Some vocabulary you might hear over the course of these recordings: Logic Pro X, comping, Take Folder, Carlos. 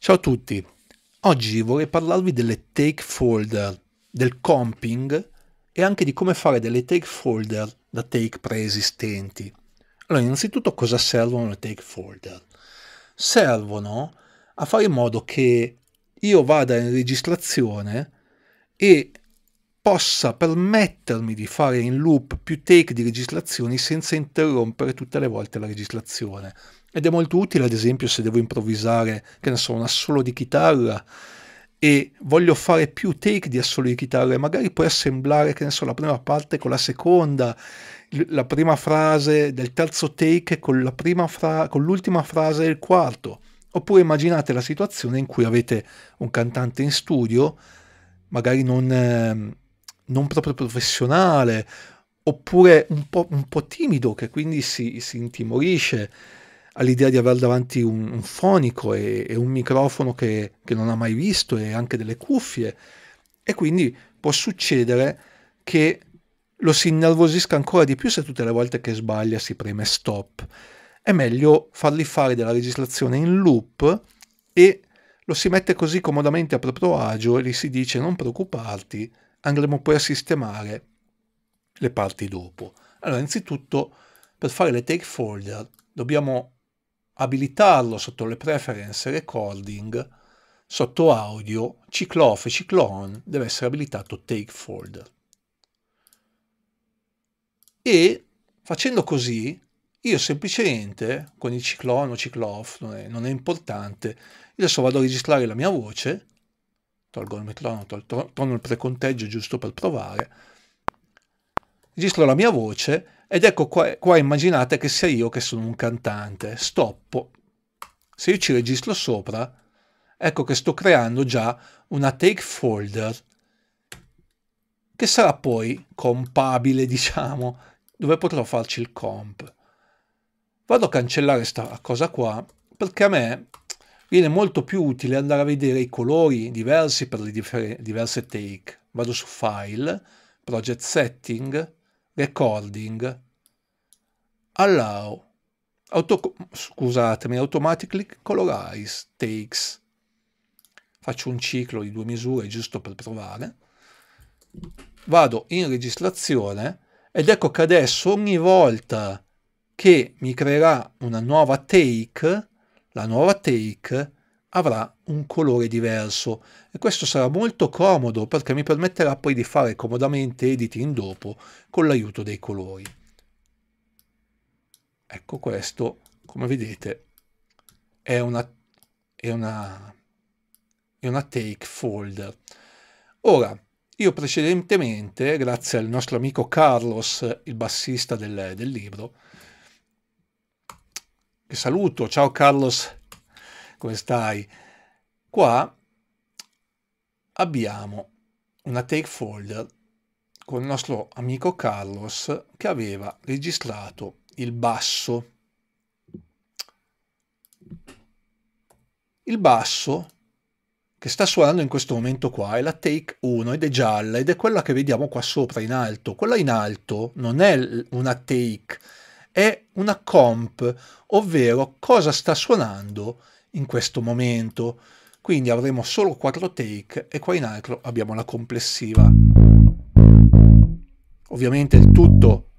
Ciao a tutti, oggi vorrei parlarvi delle take folder, del comping e anche di come fare delle take folder da take preesistenti. Allora, innanzitutto cosa servono le take folder? Servono a fare in modo che io vada in registrazione e possa permettermi di fare in loop più take di registrazioni senza interrompere tutte le volte la registrazione. Ed è molto utile, ad esempio, se devo improvvisare, che ne so, un assolo di chitarra e voglio fare più take di assolo di chitarra e magari puoi assemblare, che ne so, la prima parte con la seconda, la prima frase del terzo take con l'ultima frase del quarto. Oppure immaginate la situazione in cui avete un cantante in studio, magari non proprio professionale, oppure un po' timido, che quindi si intimorisce all'idea di aver davanti un fonico e un microfono che non ha mai visto e anche delle cuffie, e quindi può succedere che lo si innervosisca ancora di più se tutte le volte che sbaglia si preme stop. È meglio fargli fare della registrazione in loop e lo si mette così comodamente a proprio agio e gli si dice: non preoccuparti, andremo poi a sistemare le parti dopo. Allora, innanzitutto, per fare le take folder dobbiamo abilitarlo sotto le preferenze recording, sotto audio, ciclo off e ciclo on, deve essere abilitato take folder. E facendo così, io semplicemente, con il ciclo on o ciclo off, non è importante, io adesso vado a registrare la mia voce, tolgo il metronomo, torno il preconteggio giusto per provare, registro la mia voce, ed ecco qua immaginate che sia io che sono un cantante, stoppo. Se io ci registro sopra, ecco che sto creando già una take folder che sarà poi compabile, diciamo, dove potrò farci il comp. Vado a cancellare questa cosa qua, perché a me viene molto più utile andare a vedere i colori diversi per le diverse take. Vado su File, Project Setting, Recording, Allow, Automatically Colorize Takes. Faccio un ciclo di 2 misure giusto per provare. Vado in registrazione ed ecco che adesso ogni volta che mi creerà una nuova take, la nuova take avrà un colore diverso, e questo sarà molto comodo perché mi permetterà poi di fare comodamente editing dopo con l'aiuto dei colori. Ecco, questo, come vedete, è una take folder. Ora, io precedentemente, grazie al nostro amico Carlos, il bassista del libro, che saluto, ciao Carlos, come stai? Qua abbiamo una take folder con il nostro amico Carlos che aveva registrato il basso. Il basso che sta suonando in questo momento qua è la take 1 ed è gialla ed è quella che vediamo qua sopra in alto. Quella in alto non è una take, è una comp, ovvero cosa sta suonando in questo momento. Quindi avremo solo 4 take e qua in alto abbiamo la complessiva. Ovviamente il tutto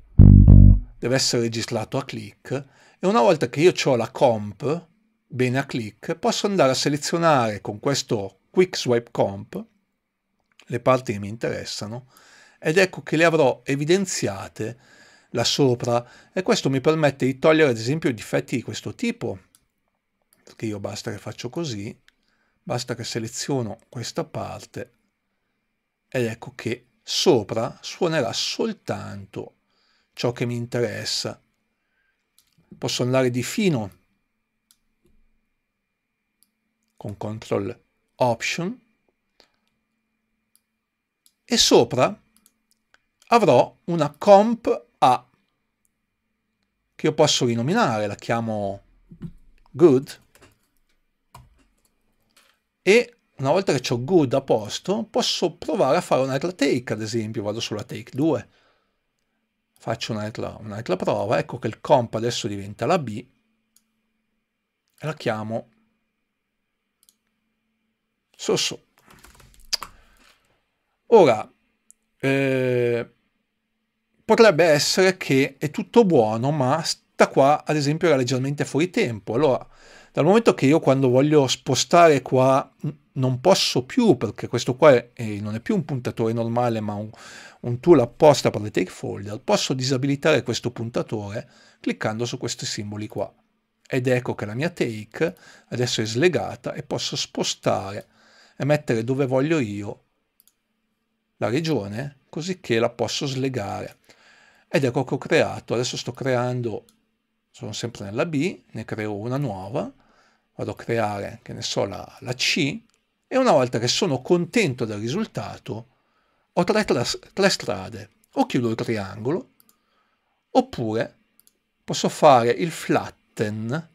deve essere registrato a click, e una volta che io ho la comp bene a click posso andare a selezionare con questo quick swipe comp le parti che mi interessano ed ecco che le avrò evidenziate là sopra, e questo mi permette di togliere ad esempio difetti di questo tipo, perché io basta che faccio così, basta che seleziono questa parte ed ecco che sopra suonerà soltanto ciò che mi interessa. Posso andare di fino con Ctrl Option e sopra avrò una comp A che io posso rinominare, la chiamo Good. E una volta che ho good a posto, posso provare a fare un'altra take, ad esempio, vado sulla take 2, faccio un'altra prova, ecco che il comp adesso diventa la B, e la chiamo Sosso. Ora, potrebbe essere che è tutto buono, ma sta qua, ad esempio, era leggermente fuori tempo. Allora, dal momento che io quando voglio spostare qua non posso più, perché questo qua non è più un puntatore normale, ma un tool apposta per le take folder, posso disabilitare questo puntatore cliccando su questi simboli qua. Ed ecco che la mia take adesso è slegata e posso spostare e mettere dove voglio io la regione, così che la posso slegare. Ed ecco che ho creato, adesso sto creando, sono sempre nella B, ne creo una nuova, vado a creare, che ne so, la C, e una volta che sono contento del risultato, ho tre strade. O chiudo il triangolo, oppure posso fare il flatten,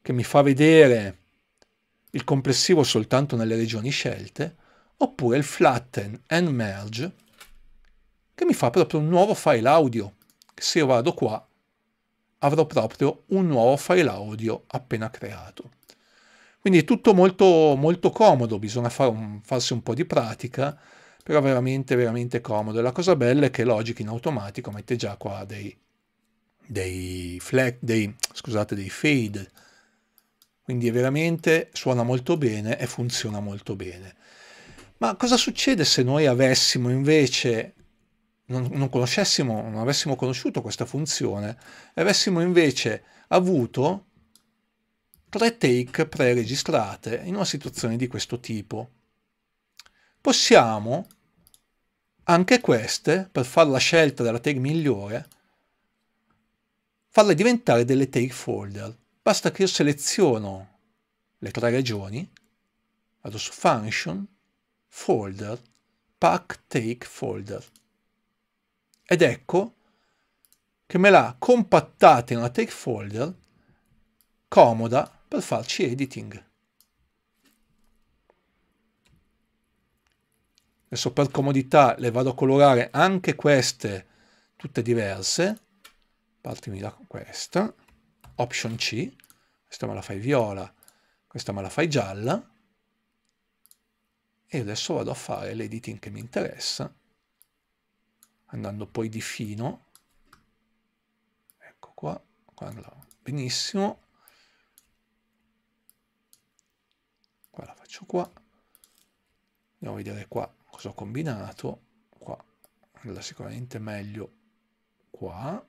che mi fa vedere il complessivo soltanto nelle regioni scelte, oppure il flatten and merge, che mi fa proprio un nuovo file audio. Se io vado qua, avrò proprio un nuovo file audio appena creato. Quindi è tutto molto, molto comodo, bisogna farsi un po' di pratica, però veramente, veramente comodo. E la cosa bella è che Logic in automatico mette già qua dei fade, quindi è veramente, suona molto bene e funziona molto bene. Ma cosa succede se noi avessimo invece, non avessimo conosciuto questa funzione e avessimo invece avuto tre take pre-registrate in una situazione di questo tipo? Possiamo anche queste, per fare la scelta della take migliore, farle diventare delle take folder. Basta che io seleziono le tre regioni, vado su Function, Folder, Pack Take Folder. Ed ecco che me l'ha compattata in una take folder comoda per farci editing. Adesso per comodità le vado a colorare anche queste, tutte diverse. Partimi da questa, Option C, questa me la fai viola, questa me la fai gialla. E adesso vado a fare l'editing che mi interessa, andando poi di fino, ecco qua, benissimo, qua la faccio qua, andiamo a vedere qua cosa ho combinato, qua, andrà sicuramente meglio qua,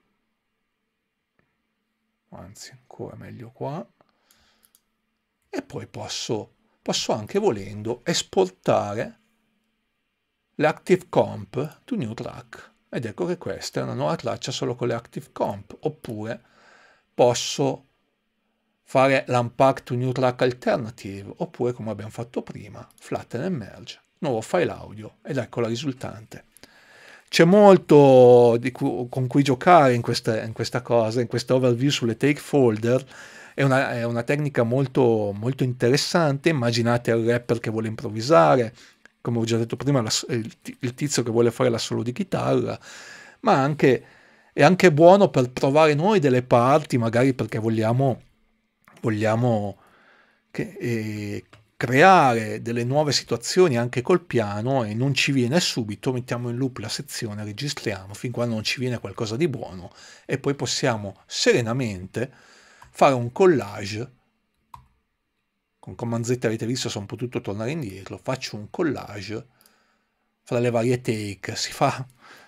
anzi ancora meglio qua, e poi posso anche volendo esportare l'Active Comp to New Track. Ed ecco che questa è una nuova traccia solo con le Active Comp, oppure posso fare l'Unpack to New Track Alternative, oppure come abbiamo fatto prima, Flatten and Merge, nuovo file audio, ed ecco la risultante. C'è molto con cui giocare in questa cosa, in questa overview sulle take folder. È una tecnica molto, molto interessante. Immaginate il rapper che vuole improvvisare, come ho già detto prima, il tizio che vuole fare la solo di chitarra, ma anche, è anche buono per provare noi delle parti, magari perché vogliamo creare delle nuove situazioni anche col piano e non ci viene subito, mettiamo in loop la sezione, registriamo, fin quando non ci viene qualcosa di buono e poi possiamo serenamente fare un collage. Con Command Z avete visto, sono potuto tornare indietro, faccio un collage fra le varie take,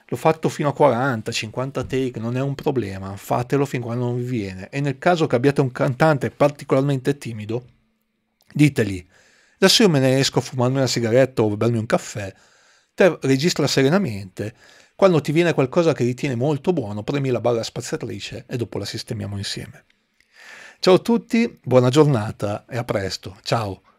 l'ho fatto fino a 40, 50 take, non è un problema, fatelo fin quando non vi viene, e nel caso che abbiate un cantante particolarmente timido, ditegli, adesso io me ne esco a fumarmi una sigaretta o bermi un caffè, te registra serenamente, quando ti viene qualcosa che ritieni molto buono, premi la barra spaziatrice e dopo la sistemiamo insieme. Ciao a tutti, buona giornata e a presto. Ciao!